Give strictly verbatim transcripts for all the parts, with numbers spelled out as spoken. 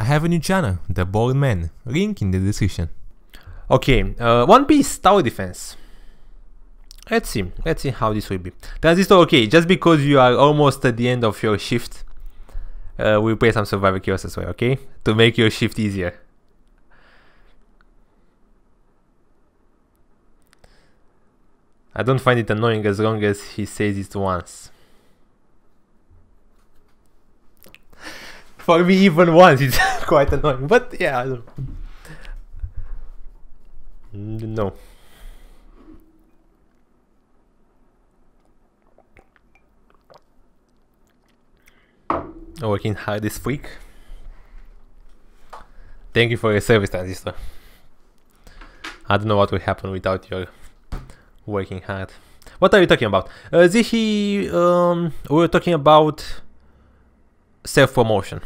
I have a new channel, The Bald Man, link in the description. Okay, uh, One Piece Tower Defense. Let's see, let's see how this will be. Transistor, okay, just because you are almost at the end of your shift, uh, we'll play some Survivor Chaos as well, okay? To make your shift easier. I don't find it annoying as long as he says it once. For me, even once, it's quite annoying, but yeah, I don't know. No. Working hard this week. Thank you for your service, Transistor. I don't know what will happen without your working hard. What are you talking about? Uh, Zihi, um, we were talking about self-promotion.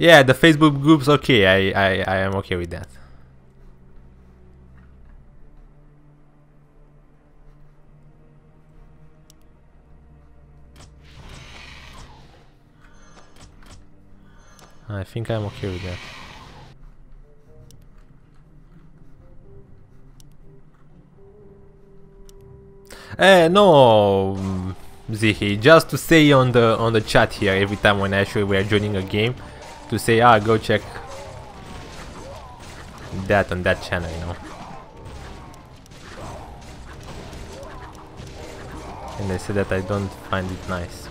Yeah, the Facebook groups, okay, I, I, I am okay with that. I think I'm okay with that. Eh, no, Zihi, just to say on the on the chat here every time when actually we are joining a game, to say, ah, go check that on that channel, you know. And I said that I don't find it nice.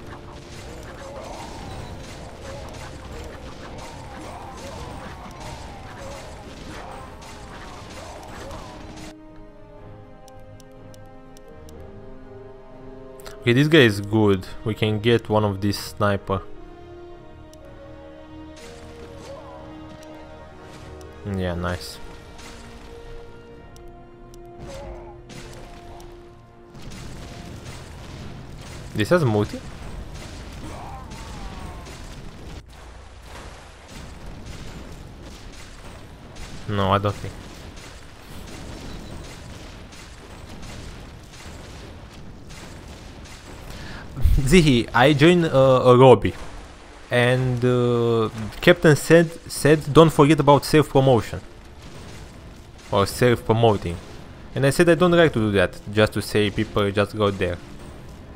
Okay, this guy is good. We can get one of these sniper. Yeah, nice. This has multi? No, I don't think. Zihi, I joined uh, a lobby, and uh, Captain said said don't forget about self promotion or self promoting, and I said I don't like to do that. Just to say people just go there,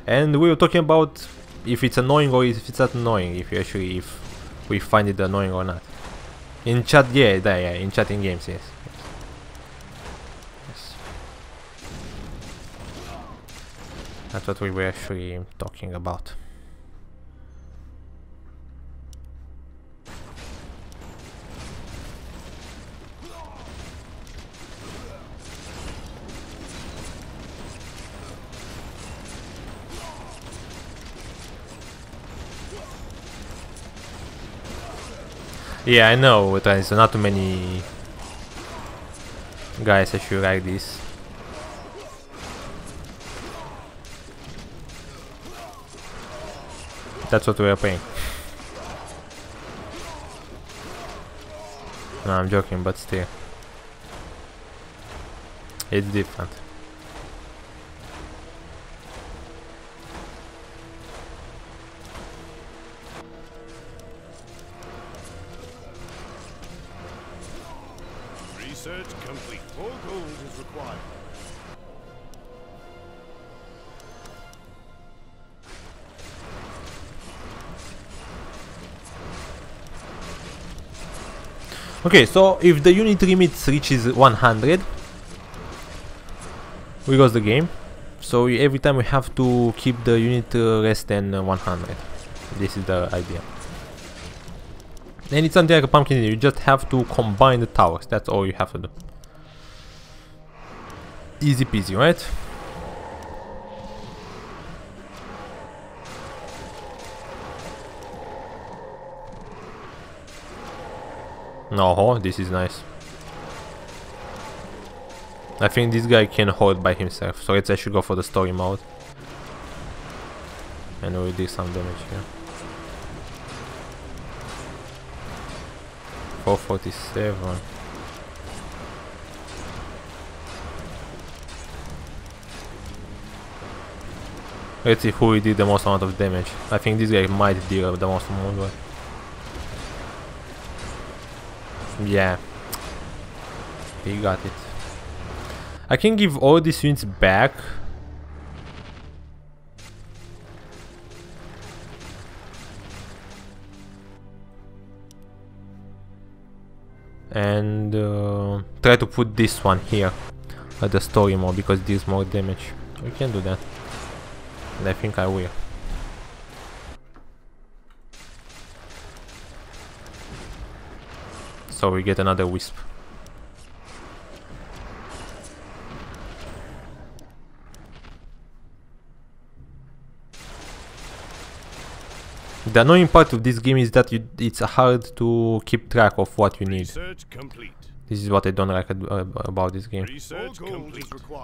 and we were talking about if it's annoying or if it's not annoying, if you actually if we find it annoying or not. In chat, yeah, yeah, yeah in chatting games, yes. That's what we were actually talking about. Yeah, I know, there's not too many guys actually like this. That's what we are paying. No, I'm joking, but still. It's different. Research complete. All gold is required. Okay, so if the unit limit reaches one hundred, we lost the game. So every time we have to keep the unit uh, less than uh, one hundred. This is the idea. And it's something like a pumpkin, you just have to combine the towers, that's all you have to do. Easy peasy, right? No, this is nice. I think this guy can hold by himself, so let's actually go for the story mode. And we'll do some damage here. four forty-seven. Let's see who did the most amount of damage. I think this guy might deal the most amount, but yeah, he got it. I can give all these units back. And uh, try to put this one here at the story mode because deals more damage. We can do that. And I think I will. So we get another wisp. The annoying part of this game is that you, it's hard to keep track of what you need. This is what I don't like ad, uh, about this game.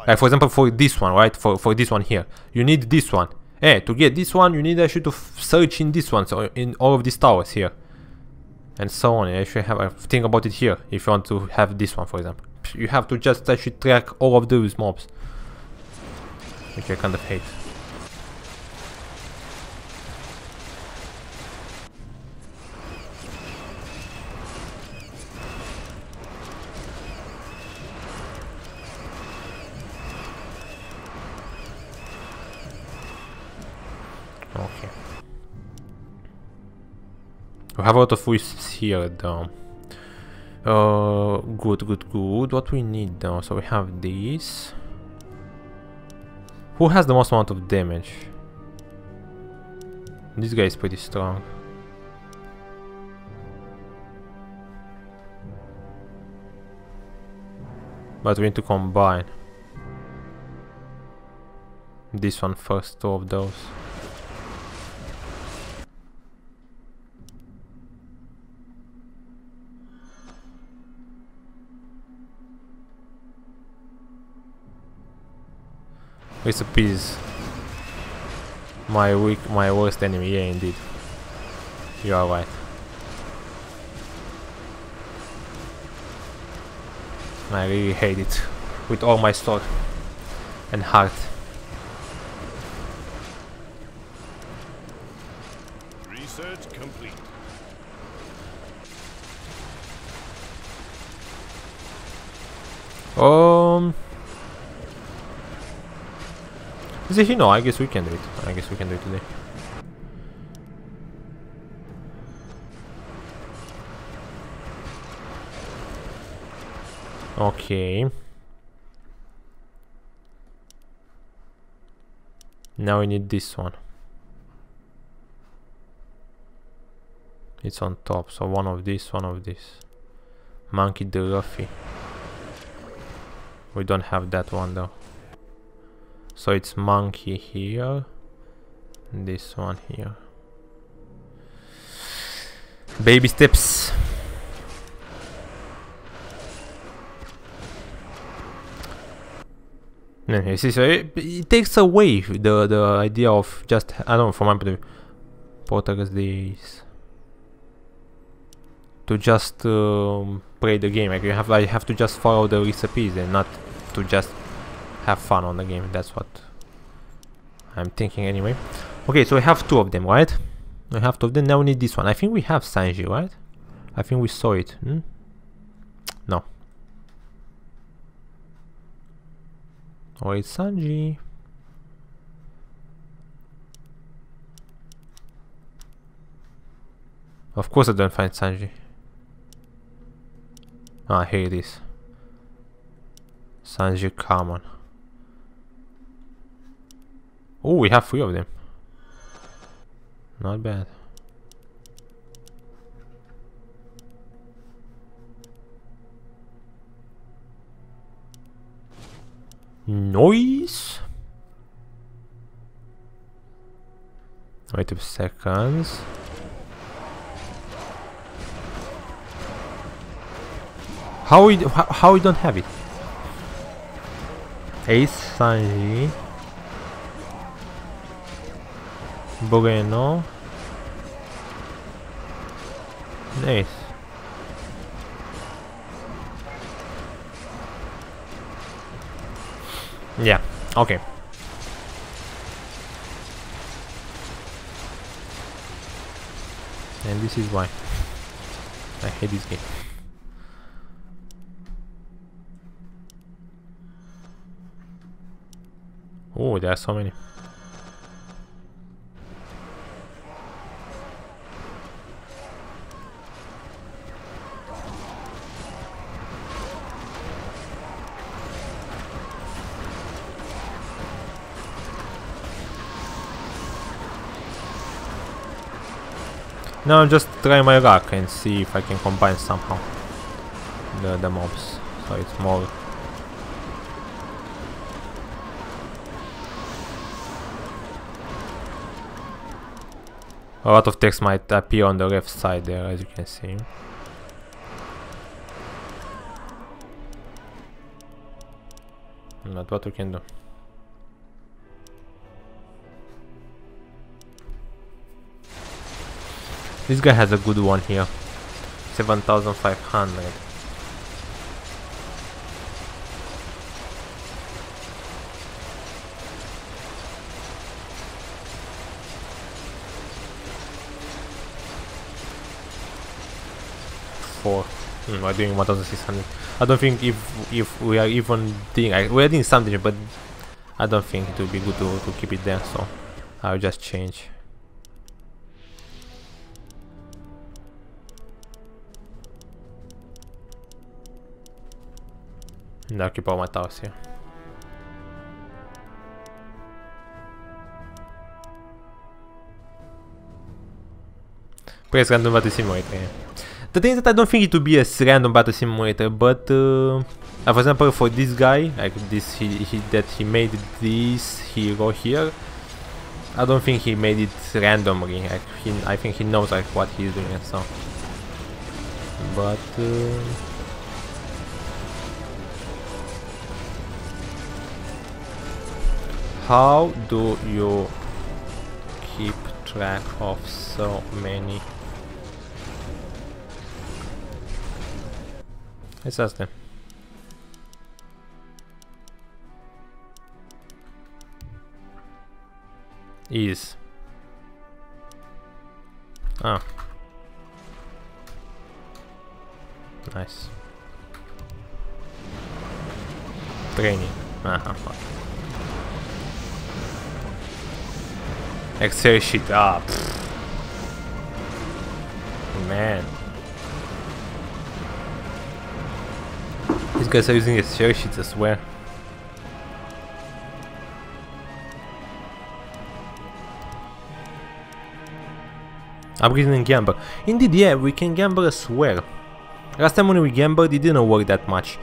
Like for example, for this one, right? For for this one here, you need this one. Hey, to get this one, you need actually to f search in this one, so in all of these towers here, and so on. I should have a think about it here. If you want to have this one, for example, you have to just actually track all of those mobs, which I kind of hate. Okay. We have a lot of wisps here though. Uh, good, good, good. What we need though? So we have these. Who has the most amount of damage? This guy is pretty strong. But we need to combine. This one first, two of those. It's a piece. My weak, my worst enemy. Yeah, indeed. You are right. I really hate it with all my soul and heart. Research complete. Um. You know, I guess we can do it. I guess we can do it today. Okay. Now we need this one. It's on top, so one of this, one of this. Monkey D. Luffy. We don't have that one though. So it's monkey here, and this one here. Baby steps. No, you see, so it, it takes away the the idea of just, I don't know, from my point of view, Portuguese days to just um, play the game. Like you have, I have to just follow the recipes and not to just have fun on the game. That's what I'm thinking anyway. Okay, so we have two of them, right? We have two of them. Now we need this one. I think we have Sanji, right? I think we saw it. Hmm? No. Oh, it's Sanji. Of course I don't find Sanji. Ah, here it is. Sanji, come on. Oh, we have three of them. Not bad. Noise. Wait a seconds. How we how, how we don't have it? Ace, Sanji. Bueno. Nice. Yeah, okay. and this is why I hate this game. Oh, there are so many. Now I'm just trying my luck and see if I can combine somehow the, the mobs, so it's more... A lot of text might appear on the left side there, as you can see. Not what we can do. This guy has a good one here, seven thousand five hundred. Four. Mm, we're doing one thousand six hundred. I don't think if if we are even doing, like, we're doing something, but I don't think it would be good to, to keep it there, so I'll just change. And I'll keep all my towers here. Press random battle simulator. Yeah. The thing is that I don't think it would be a random battle simulator, but uh, uh, for example, for this guy, like this, he, he that he made this hero here. I don't think he made it randomly. Like he, I think he knows like what he's doing and so. But. Uh, How do you keep track of so many? Let's ask them. Ease. Ah. Nice. Training. Aha. Excel sheet up. Man. These guys are using Excel sheets, I swear. Upgrading and gamble. Indeed, yeah, we can gamble, I swear. Last time when we gambled, it didn't work that much.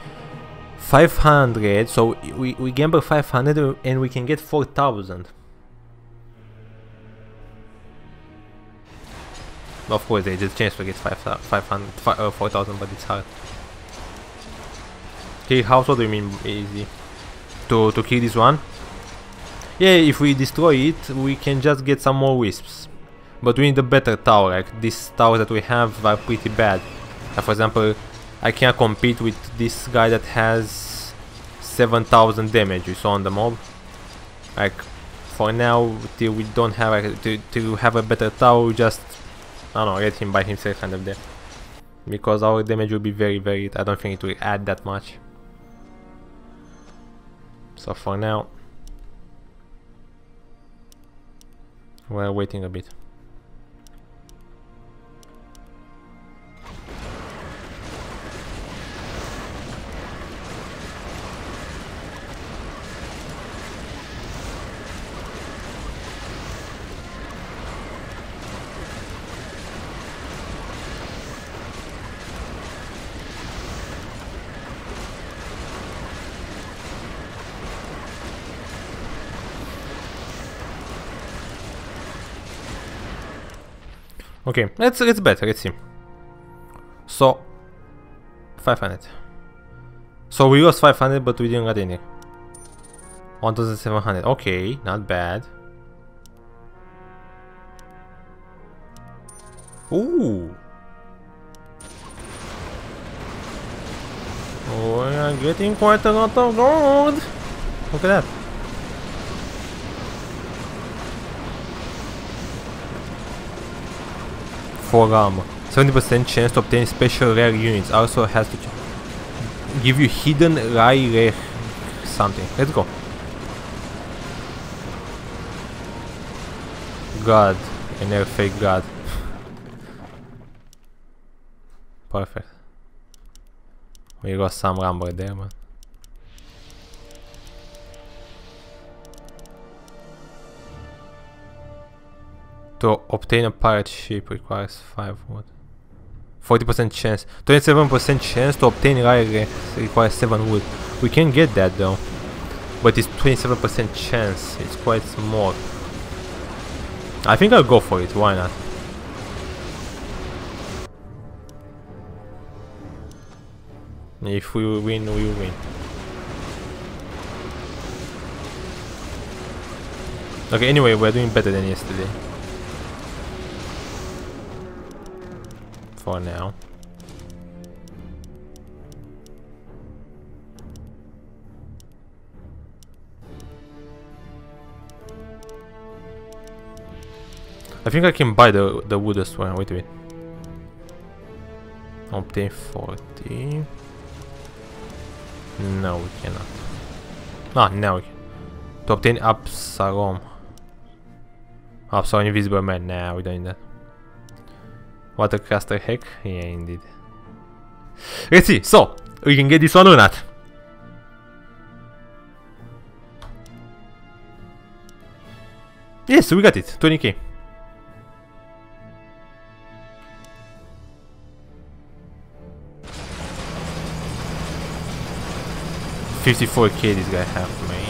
five hundred, so we, we gamble five hundred and we can get four thousand. Of course, they just changed to get five, five hundred, five, uh, four thousand, but it's hard. Okay, how so do you mean easy? To, to kill this one? Yeah, if we destroy it, we can just get some more wisps. But we need a better tower, like these towers that we have are pretty bad. Like for example, I can't compete with this guy that has seven thousand damage, you saw on the mob. Like, for now, till we don't have, like, to, to have a better tower, we just... I don't know, get him by himself kind of there. Because our damage will be very, very... I don't think it will add that much. So for now... We're waiting a bit. Okay, let's let's bet. Let's see. So, five hundred. So we lost five hundred, but we didn't get any. one thousand seven hundred. Okay, not bad. Ooh. We are getting quite a lot of gold. Look at that. for armor. seventy percent chance to obtain special rare units. Also has to give you hidden Rai rare something. Let's go. God. Another fake god. Perfect. We got some rumble there, man. To obtain a pirate ship requires five wood. forty percent chance. twenty-seven percent chance to obtain Rai requires seven wood. We can get that though. But it's twenty-seven percent chance. It's quite small. I think I'll go for it. Why not? If we win, we win. Okay, anyway, we're doing better than yesterday. For now. I think I can buy the the woodest one. Wait a minute. Obtain forty. No, we cannot. Ah, now we can. To obtain Absalom. Absalom Invisible Man. Nah, we don't need that. Watercaster Heck? Yeah, indeed. Let's see. So, we can get this one or not. Yes, we got it. twenty K. fifty-four K this guy have, man.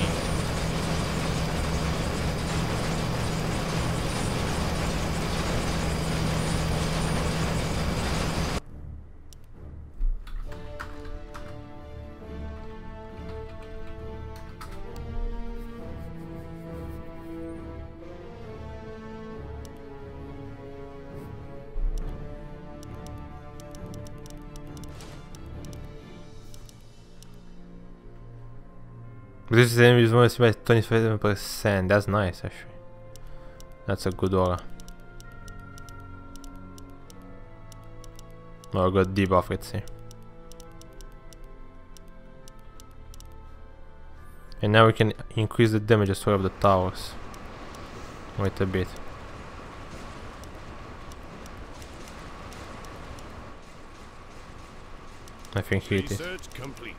This is enemy is more by twenty-seven percent. That's nice, actually. That's a good aura. Oh, I got debuff, let's see. And now we can increase the damage as well of the towers. Wait a bit. I think he hit it. Research complete.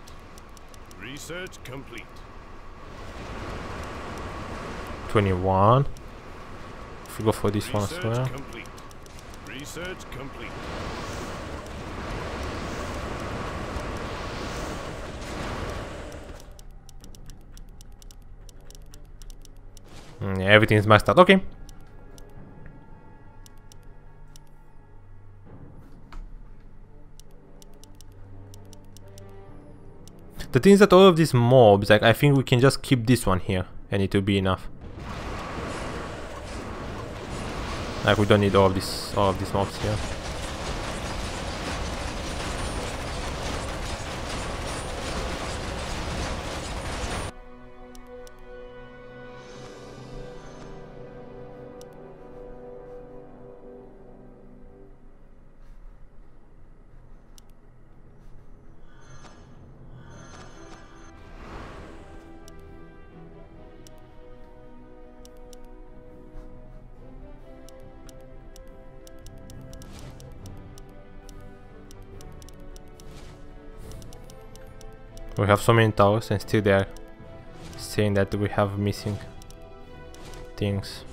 Research complete. twenty-one. If we go for this one as well. Research complete. Mm, yeah, everything is maxed out. Okay. The thing is that all of these mobs, like I think we can just keep this one here, and it will be enough. Like we don't need all of this, all of these mobs here. We have so many towers and still they are saying that we have missing things.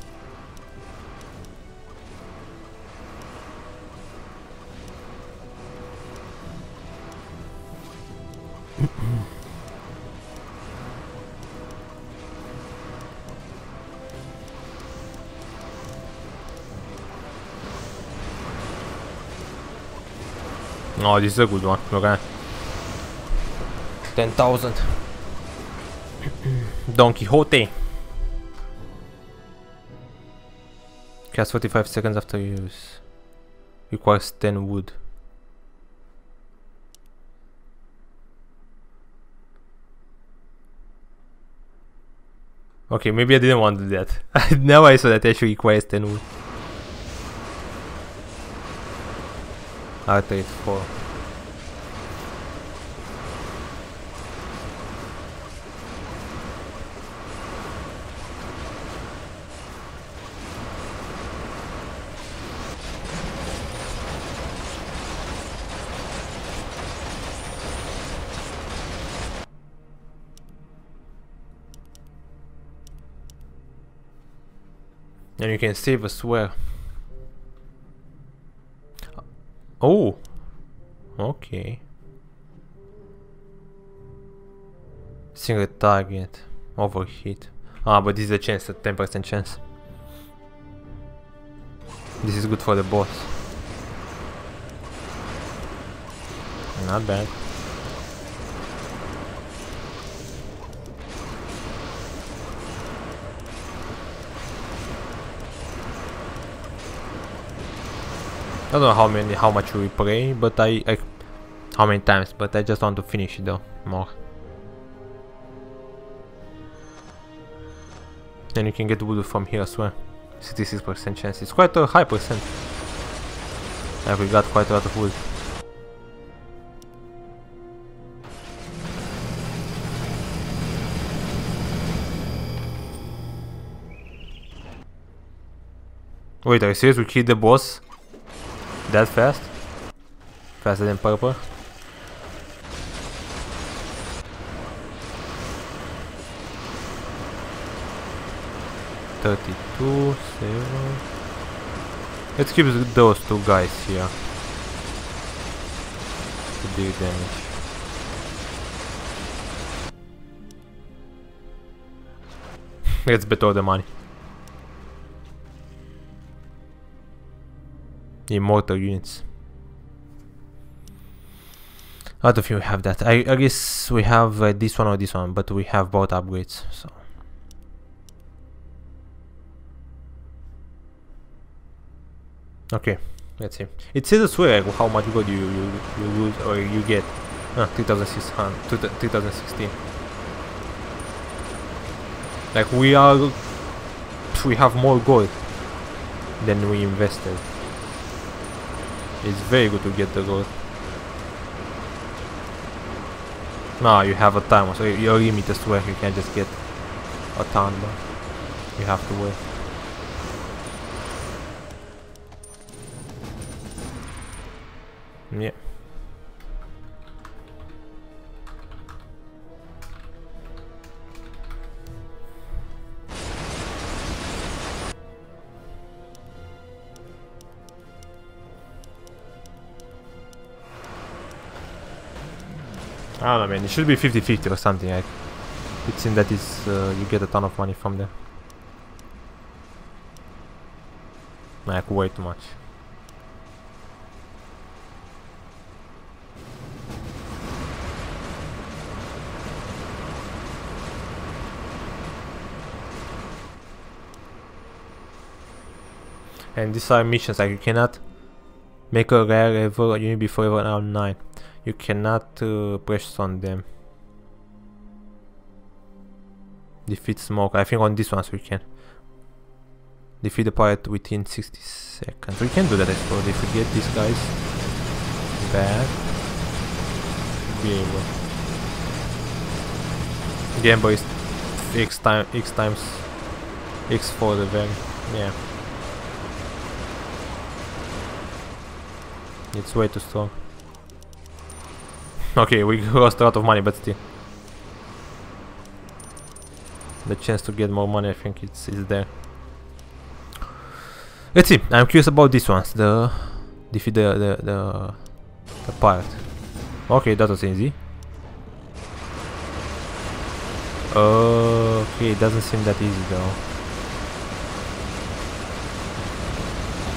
Oh, this is a good one. Okay. ten thousand. Don Quixote. Cast forty-five seconds after use. Requires ten wood. Okay, maybe I didn't want to do that. Now I saw that actually requires ten wood. I paid four. And you can save as well. Oh, okay. Single target, overheat. Ah, but this is a chance, a ten percent chance. This is good for the boss. Not bad. I don't know how many, how much we play, but I, I, how many times, but I just want to finish it though, more. And you can get wood from here as well, sixty-six percent chance, it's quite a high percent. And we got quite a lot of wood. Wait, are you serious? We killed the boss? That fast? Faster than purple? thirty-two, seven. Let's keep those two guys here to deal damage. Let's bet all the money. Immortal units. Out of you have that. I, I guess we have uh, this one or this one, but we have both upgrades. So okay, let's see. It says as well how much gold you you, you lose or you get. Ah, two thousand six hundred, two thousand sixteen. Like we are, we have more gold than we invested. It's very good to get the gold. Now you have a timer, so your limit is where you can just get a ton, but you have to wait. Yeah. I don't know, man, it should be fifty fifty or something, like, it seems that it's, uh, you get a ton of money from there. Like, way too much. And these are missions, like, you cannot make a rare level unit before level round nine. You cannot uh, press on them. Defeat smoke. I think on these ones we can. Defeat the pirate within sixty seconds. We can do that, I suppose, if we get these guys back. Be able. Gamble is X time X times X for the value. Yeah. It's way too strong. Okay, we lost a lot of money, but still. The chance to get more money, I think it's is there. Let's see, I'm curious about these ones, the defeat the the the, the pirate. Okay, that was easy. Okay, it doesn't seem that easy though.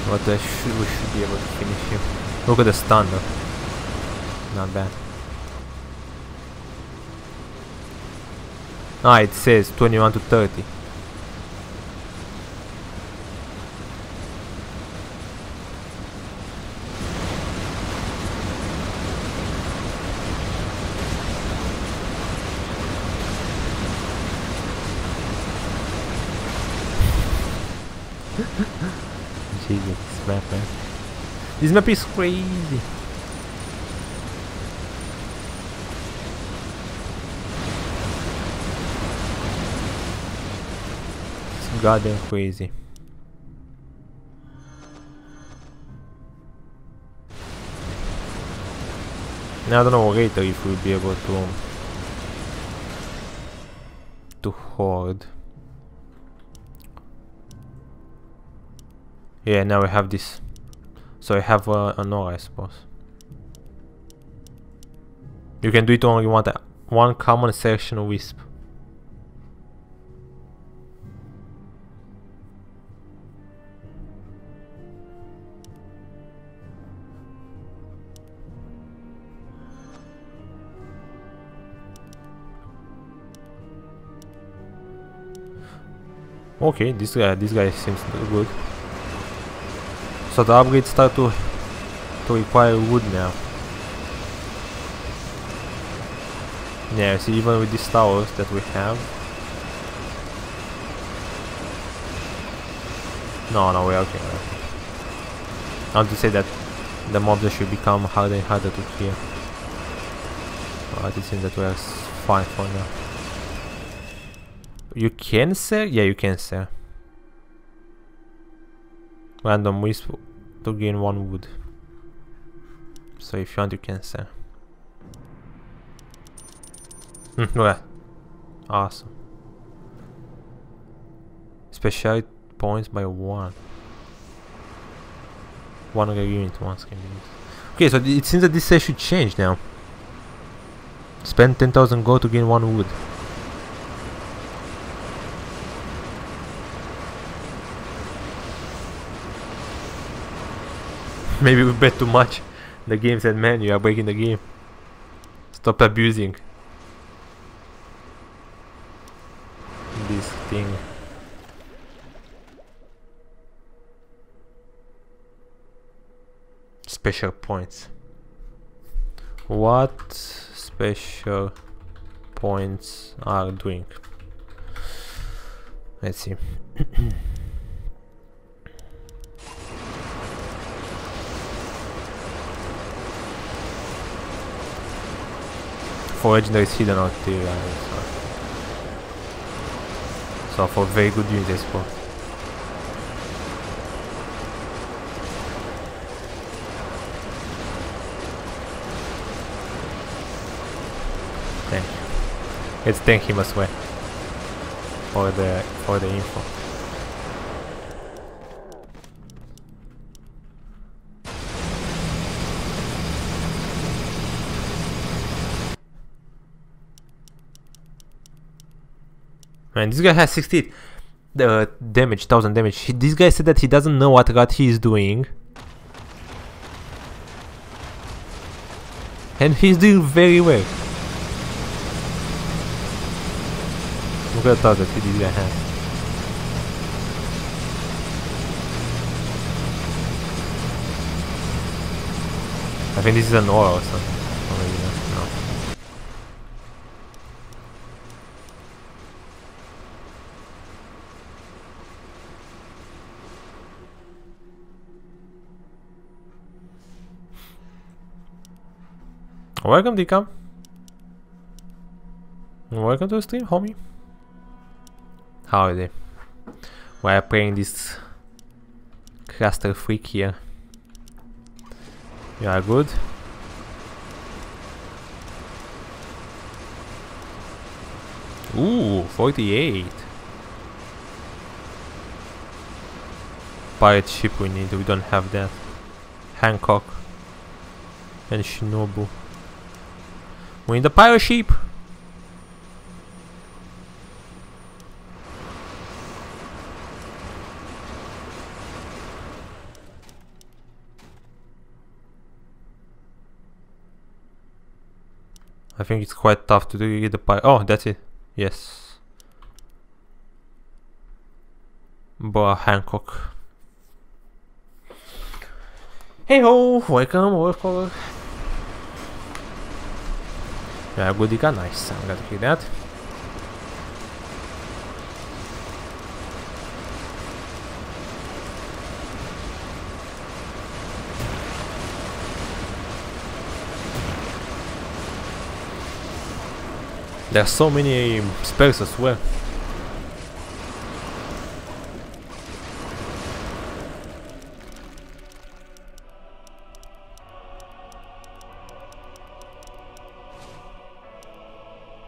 But I should, we should be able to finish him. Look at the stun though. Not bad. Ah, it says twenty-one to thirty. Jesus, man. This map is crazy. It's goddamn crazy. Now I don't know later if we'll be able to um, to hoard. Yeah, now we have this. So I have uh, an aura, I suppose. You can do it only one time. One common section wisp. Okay, this guy, this guy seems good. So the upgrades start to to require wood now. Yeah, see, even with these towers that we have. No, no, we're okay. okay. I want to say that the mobs should become harder and harder to clear. Alright, it seems that we're fine for now. You can sell? Yeah, you can sell. Random wisp to gain one wood. So if you want, you can sell. Look at that. Awesome. Speciality points by one. One unit once can be used. Okay, so it seems that this says should change now. Spend ten thousand gold to gain one wood. Maybe we bet too much. The game said, man, you are breaking the game. Stop abusing this thing. Special points. What special points are doing? Let's see. For legendaries hidden out there, so, so for very good units, I suppose. Thank you. Let's thank him as well for the for the info. Man, this guy has sixty-eight uh, damage, one thousand damage. He, this guy said that he doesn't know what god he is doing. And he's doing very well. Look at the thought that this guy has. I think this is an aura or something. Welcome, Dicam. Welcome to the stream, homie. How are they? We are playing this cluster freak here. You are good. Ooh, forty-eight. Pirate ship we need. We don't have that. Hancock and Shinobu. We need the pirate ship. I think it's quite tough to do, get the pirate. Oh, that's it. Yes. Boa Hancock. Hey ho, welcome, welcome. Yeah, goody gun, nice. I'm glad to hear that. There's so many spells as well.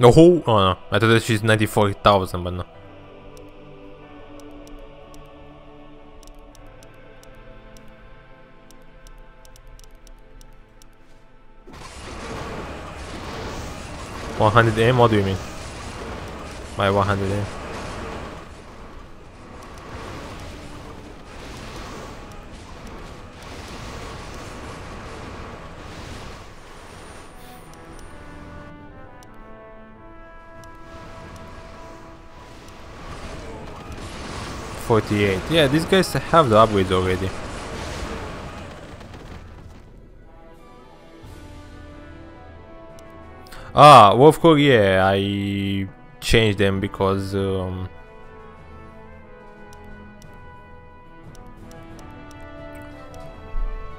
No, who? Oh no, I thought that she's ninety-four thousand, but no. one hundred M? What do you mean? By one hundred M? forty-eight. Yeah, these guys have the upgrades already. Ah, Wolfcore, yeah, I changed them because um,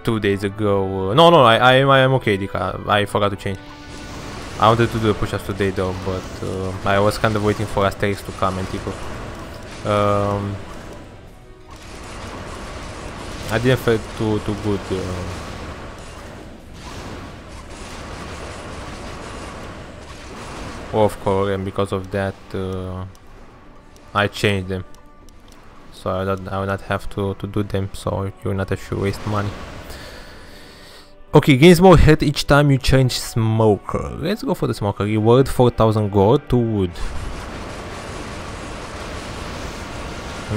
two days ago. Uh, no, no, I, I, I am okay, Dika. I forgot to change. I wanted to do the push-ups today, though, but uh, I was kind of waiting for Asterix to come and Tico. Um, I didn't feel too too good. Uh, Of course, and because of that, uh, I changed them, so I don't, I will not have to to do them. So you're not have to waste money. Okay, gains more health each time you change smoker. Let's go for the smoker. Reward four thousand gold, two wood.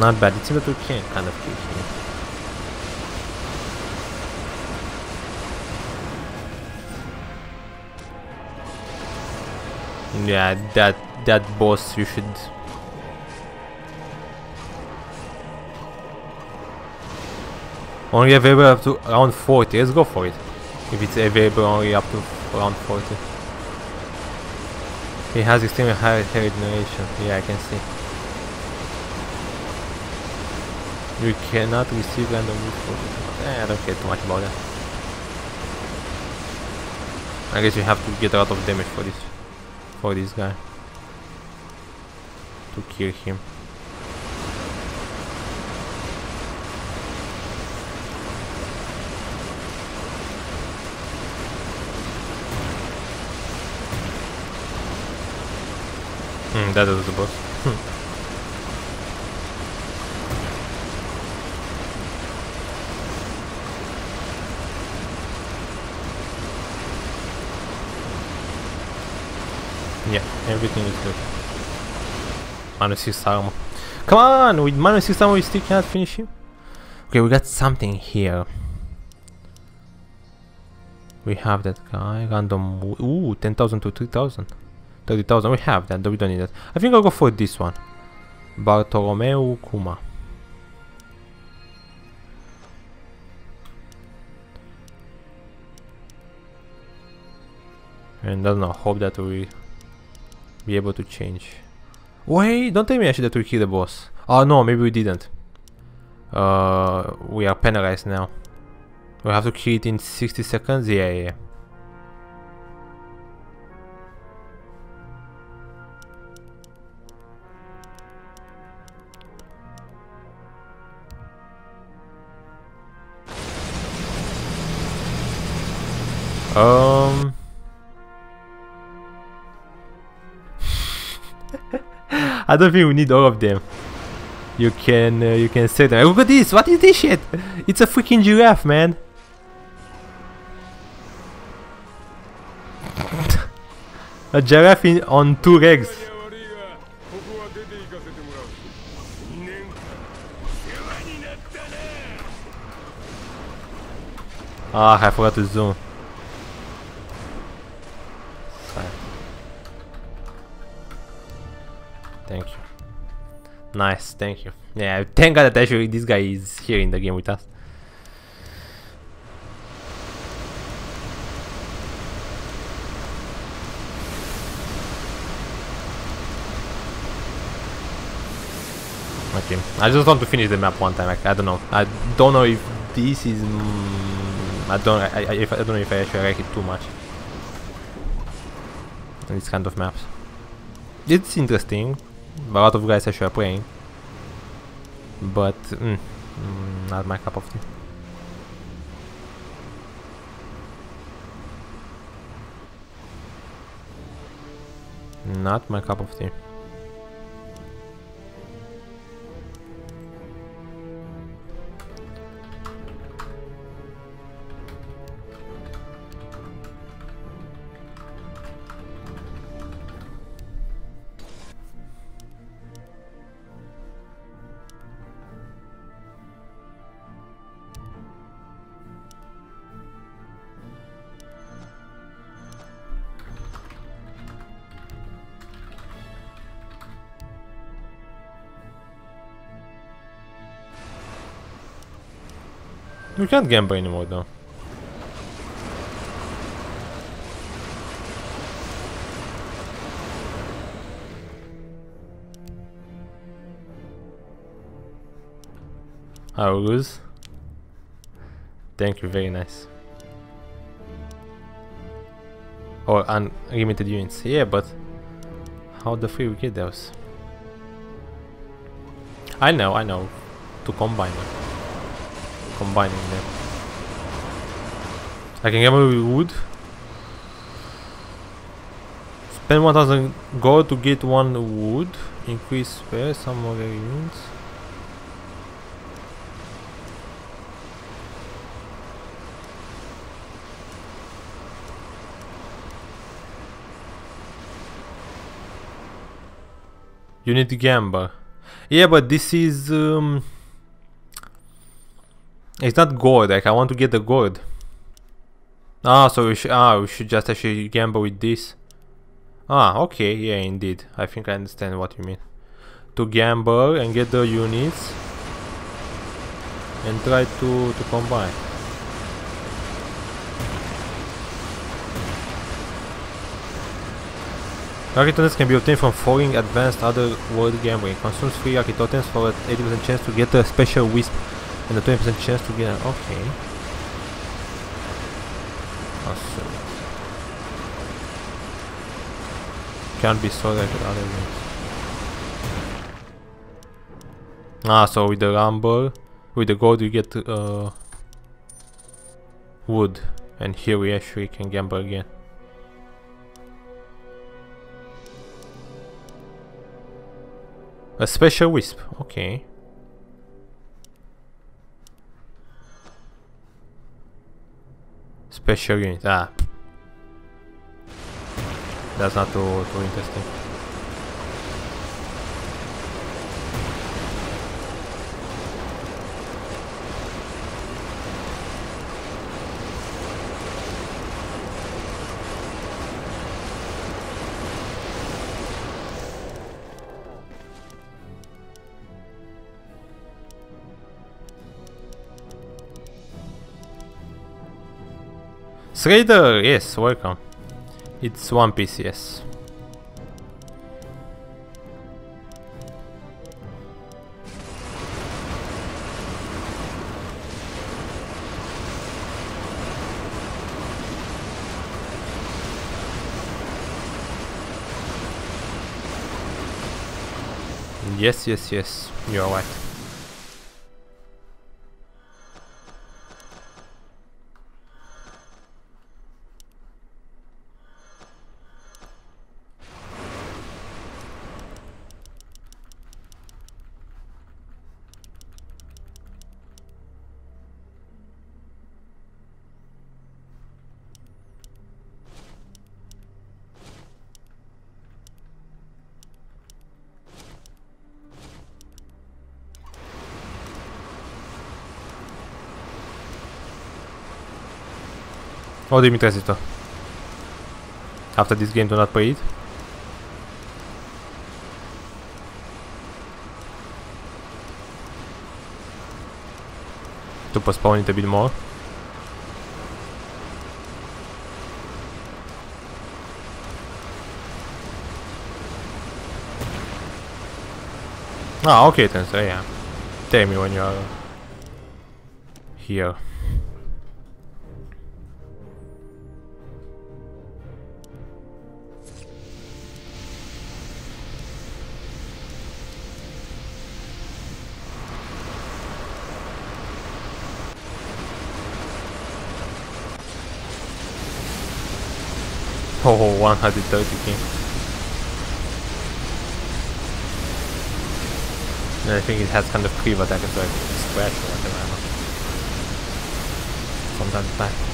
Not bad. It seems that we can kind of kill him. Yeah, that that boss you should. Only available up to around forty. Let's go for it. If it's available only up to around forty. He has extremely high regeneration. Yeah, I can see. You cannot receive random resources. Eh, I don't care too much about that. I guess you have to get a lot of damage for this. For this guy to kill him. Hmm, that was the boss. Yeah, everything is good. minus six armor. Come on! With minus six armor we still cannot finish him? Okay, we got something here. We have that guy, random... Ooh, ten thousand to three thousand. thirty thousand, we have that, we don't need that. I think I'll go for this one. Bartolomeu Kuma. And I don't know, hope that we... be able to change. Wait, don't tell me actually that we killed the boss. Oh no, maybe we didn't. Uh, we are penalized now. We have to kill it in sixty seconds. Yeah, yeah. yeah. Um. I don't think we need all of them. You can, uh, you can save them. Look at this! What is this shit? It's a freaking giraffe, man. A giraffe in, on two legs. Ah, I forgot to zoom. Thank you. Nice, thank you. Yeah, thank God that actually this guy is here in the game with us. Okay, I just want to finish the map one time. Like, I don't know. I don't know if this is. Mm, I don't. I, I, if, I don't know if I actually like it too much. These kind of maps. it's interesting. A lot of guys actually are playing, but mm, not my cup of tea. Not my cup of tea. You can't gamble anymore though. I will lose. Thank you, very nice. Or unlimited units. Yeah, but how the free we get those? I know, I know. To combine them. Combining them. I can gamble with wood. Spend one thousand gold to get one wood. Increase spare, some more units. You need to gamble. Yeah, but this is... Um, it's not gold, like I want to get the gold. Ah, so we, sh ah, we should just actually gamble with this. Ah, okay, yeah, indeed. I think I understand what you mean. To gamble and get the units. And try to, to combine. Lucky totens can be obtained from following advanced other world gambling. Consumes three lucky totens for an eighty percent chance to get a special wisp. And a twenty percent chance to get an okay. Awesome. Can't be sold like other ones. Ah, so with the rumble, with the gold, we get uh, wood. And here we actually can gamble again. A special wisp, okay. Special unit, ah. That's not too, too interesting. Trader, yes, welcome. It's One Piece, yes. Yes, yes, yes, you're right. Oh, they interested though. After this game, do not play it. To postpone it a bit more. Ah, okay then, so yeah. Tell me when you are here. Oh, one hundred thirty K. And I think it has kind of creep attack as well, scratch or whatever. From time to time.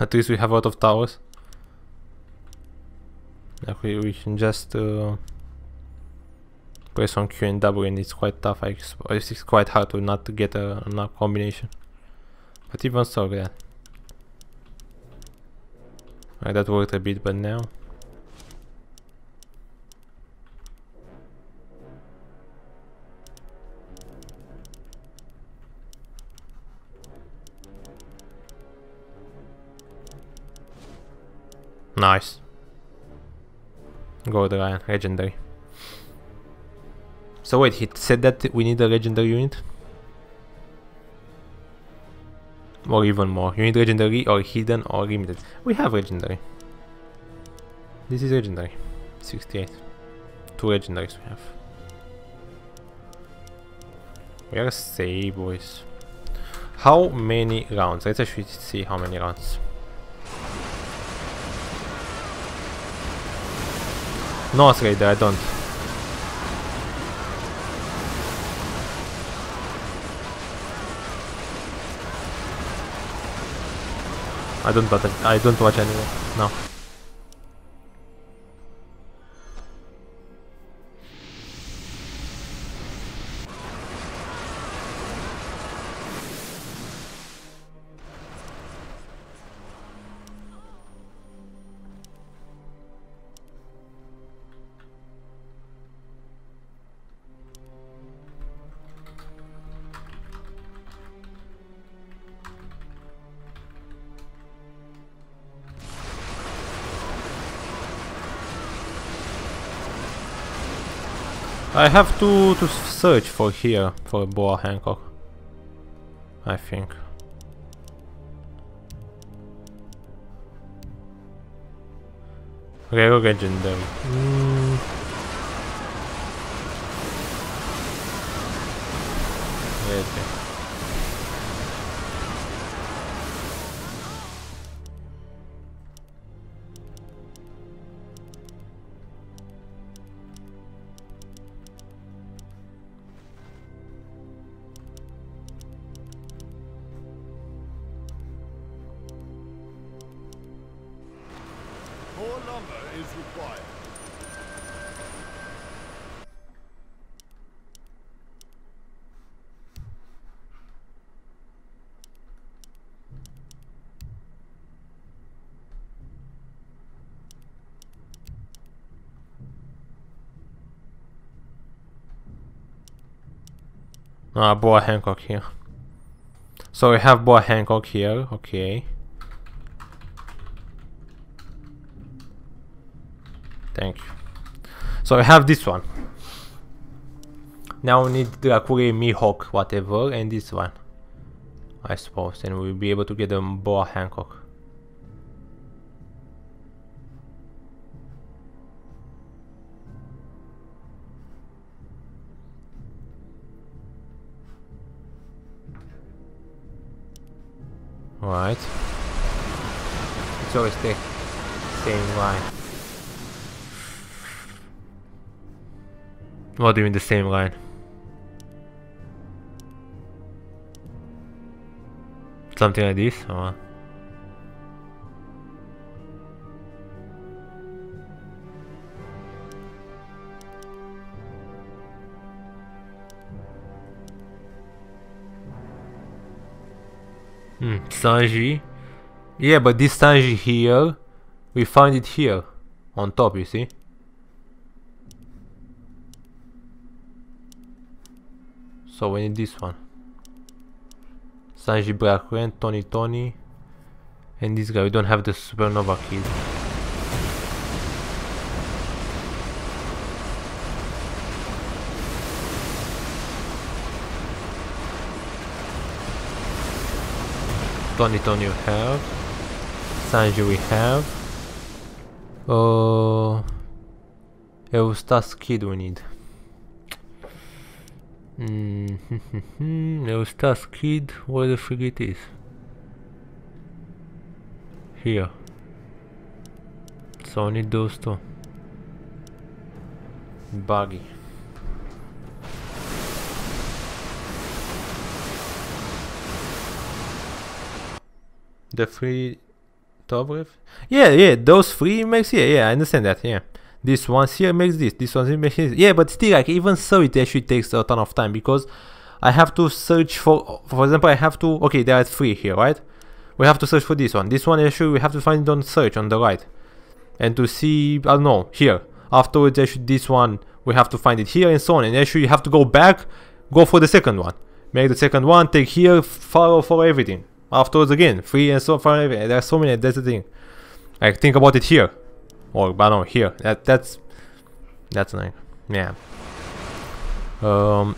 At least we have a lot of towers. Okay, we can just uh, press on Q and W, and it's quite tough. I it's quite hard to not to get a, a combination. But even so, yeah. Alright, that worked a bit, but now. Nice. Gold Ryan, legendary. So wait, he said that we need a legendary unit? Or even more. You need legendary or hidden or limited. We have legendary. This is legendary. sixty-eight. Two legendaries we have. We are safe, boys. How many rounds? Let's actually see how many rounds. No, it's right there, I don't. I don't watch, I don't watch anymore, no. I have to, to search for here, for Boa Hancock, I think. Okay, go legendary. Mm. Okay. Ah, uh, Boa Hancock here. So we have Boa Hancock here, okay. Thank you. So we have this one. Now we need Dracure, Mihawk, whatever, and this one. I suppose, and we'll be able to get a Boa Hancock. Right. It's always the same line. What do you mean the same line? Something like this? Or Hmm, Sanji. Yeah, but this Sanji here We find it here, on top, you see? So we need this one. Sanji Bracuen, Tony Tony, and this guy. We don't have the Supernova Kid. Tony Tony we have. Sanji we have. Uh, Eustace Kid we need. Mm-hmm. Eustace Kid, where the frig it is? Here. So I need those two. Buggy. The three top riff? Yeah, yeah, those three makes here, yeah, I understand that, yeah. This one here makes this, this one here makes this. Yeah, but still, like, even so, it actually takes a ton of time because I have to search for, for example, I have to, okay, there are three here, right? We have to search for this one. This one, actually, we have to find it on search on the right. And to see, I don't know, here. Afterwards, actually, this one, we have to find it here and so on. And actually, you have to go back, go for the second one. Make the second one, take here, follow for everything. Afterwards, again, three and so on, everything. There are so many, that's the thing. Like, think about it here. Or, but no, here. That that's that's nice. Yeah. Um.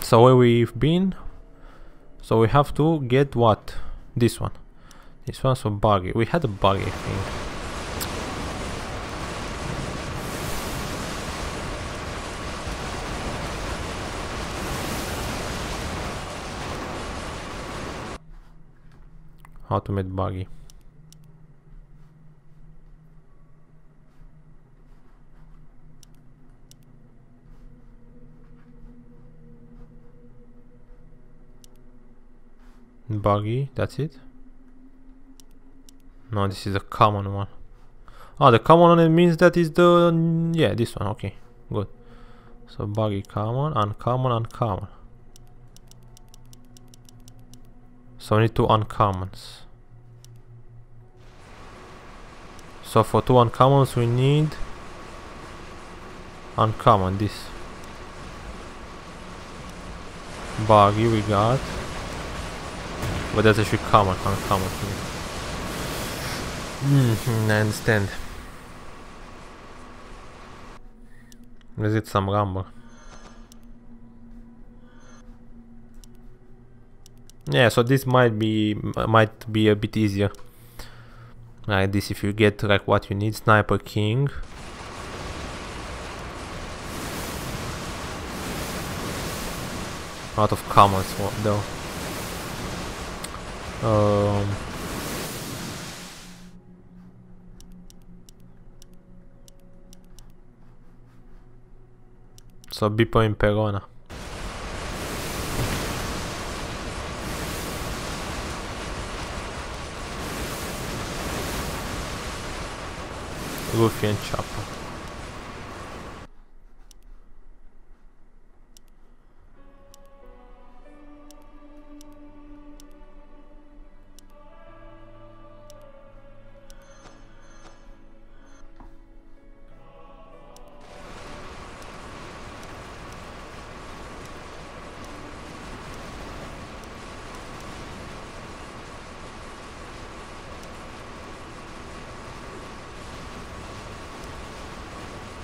So where we've been? So we have to get what? This one. This one's a buggy. We had a buggy, I think. Automate buggy. Buggy, that's it. No, this is a common one. Oh, the common one means that is the, yeah, this one. Okay, good. So buggy, common, uncommon, uncommon. So we need two uncommons. So for two uncommons we need uncommon this. Buggy we got. But that's actually common, uncommon. Mm-hmm, I understand. Let's get some rumble. Yeah, so this might be might be a bit easier. Like this, if you get like what you need, Sniper King. Out of commons though. Um, so Bepo in Perona. Luffy and Chopper.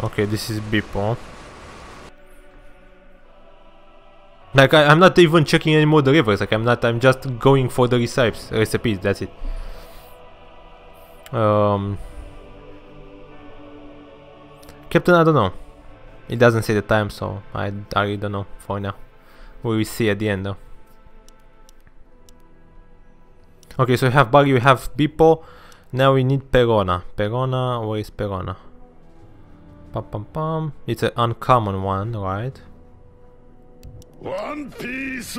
Okay, this is Bepo. Like I, I'm not even checking anymore the rivers. Like I'm not. I'm just going for the recipes, recipes. That's it. Um, Captain, I don't know. It doesn't say the time, so I I really don't know for now. We will see at the end, though. Okay, so we have Buggy, we have Bepo. Now we need Perona. Perona, where is Perona? Pum, pum, pum. It's an uncommon one, right? One Piece.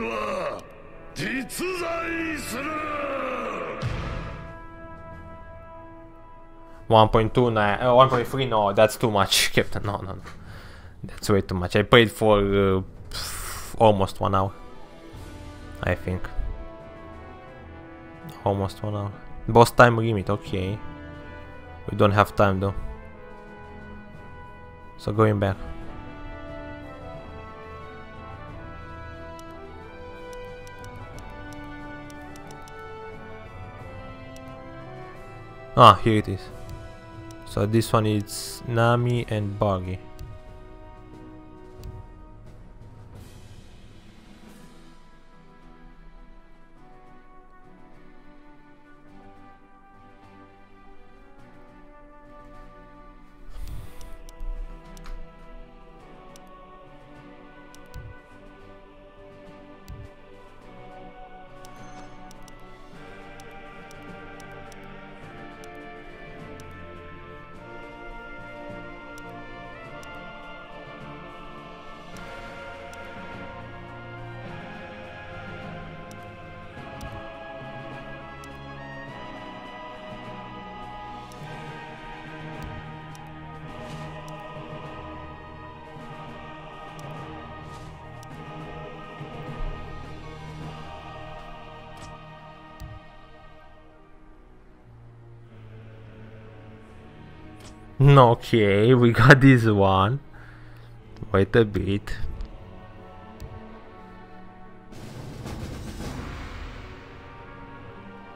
one point two, nah, uh, one point three, no, that's too much, Captain. No, no, no. That's way too much. I played for uh, pff, almost one hour. I think. Almost one hour. Boss time limit, okay. We don't have time though. So going back. Ah, here it is. So this one is Nami and Buggy. Okay, we got this one. Wait a bit.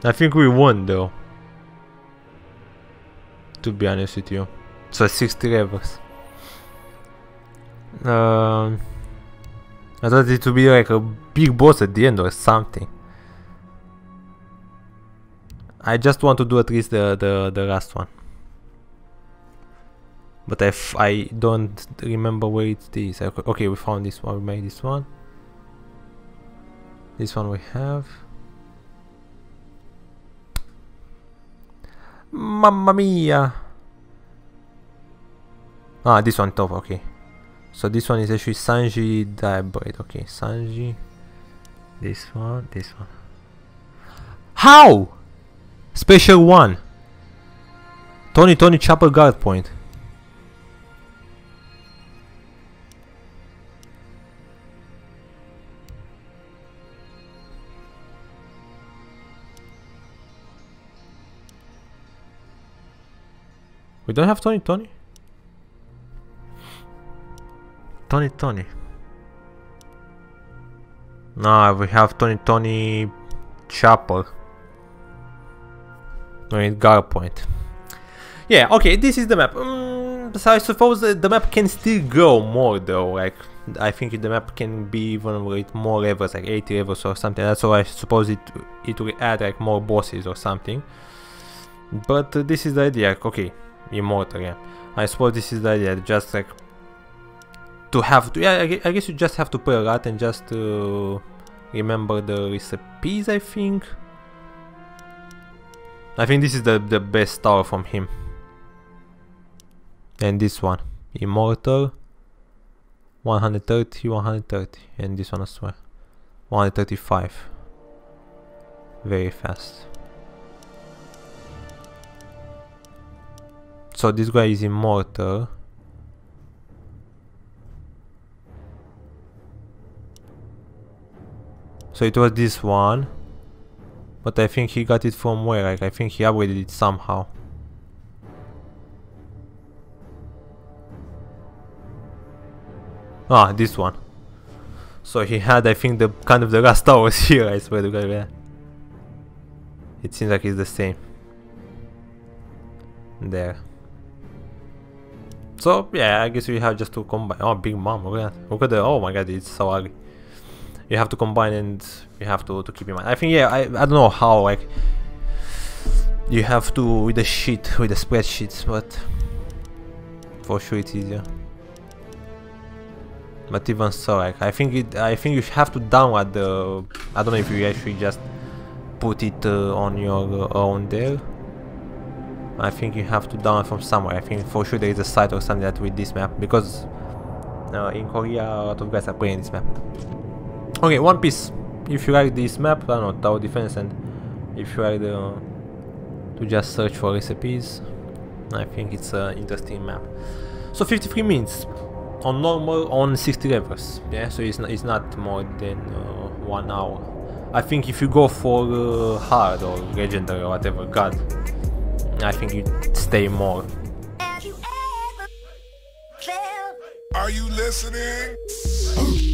I think we won though, to be honest with you. So sixty levels. Um, I thought it would be like a big boss at the end or something. I just want to do at least the, the, the last one. But if I don't remember where it is. Okay, we found this one. We made this one. This one we have. Mamma mia! Ah, this one top. Okay. So this one is actually Sanji Diabate. Okay, Sanji. This one. This one. How? Special one. Tony, Tony, Chapel Guard Point. We don't have Tony Tony? Tony Tony. No, we have Tony Tony Chapel. We need guard point. Yeah, okay, this is the map. Mm, so I suppose that the map can still grow more though. Like, I think the map can be even with more levels, like eighty levels or something. That's why I suppose it, it will add like more bosses or something. But uh, this is the idea. Okay. Immortal, yeah. I suppose this is the idea, just like to have to, yeah, I guess you just have to play a lot and just uh, remember the recipes, I think. I think this is the, the best tower from him. And this one, Immortal, one hundred thirty, one hundred thirty, and this one as well, one hundred thirty-five, very fast. So this guy is immortal. So it was this one. But I think he got it from where? Like, I think he upgraded it somehow. Ah, this one. So he had, I think, the kind of the last towers here, I swear to God. Yeah. It seems like it's the same. There. So yeah, I guess we have just to combine. Oh, Big Mom, look at that. Look at the, oh my god, it's so ugly. You have to combine and you have to, to keep in mind. I think, yeah, I, I don't know how, like, you have to, with the sheet, with the spreadsheets, but for sure it's easier. But even so, like, I think it, I think you have to download the, I don't know if you actually just put it uh, on your own there. I think you have to download from somewhere. I think for sure there is a site or something that with this map, because uh, in Korea a lot of guys are playing this map. Okay, One Piece. If you like this map, I don't know, Tower Defense, and if you like the, uh, to just search for recipes, I think it's an interesting map. So fifty-three minutes on normal, on sixty levels. Yeah, so it's not, it's not more than uh, one hour. I think if you go for uh, hard or legendary or whatever, god. I think you'd stay more. Are you listening?